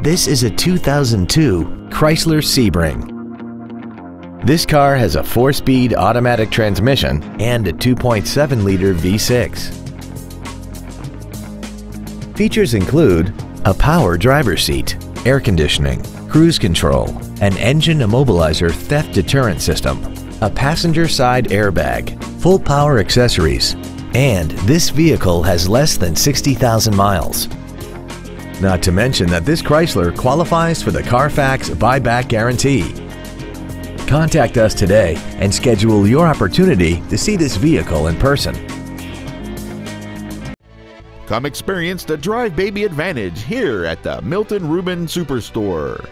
This is a 2002 Chrysler Sebring. This car has a 4-speed automatic transmission and a 2.7-liter V6. Features include a power driver's seat, air conditioning, cruise control, an engine immobilizer theft deterrent system, a passenger side airbag, full power accessories, and this vehicle has less than 60,000 miles. Not to mention that this Chrysler qualifies for the Carfax buyback guarantee. Contact us today and schedule your opportunity to see this vehicle in person. Come experience the Drive Baby Advantage here at the Milton Ruben Superstore.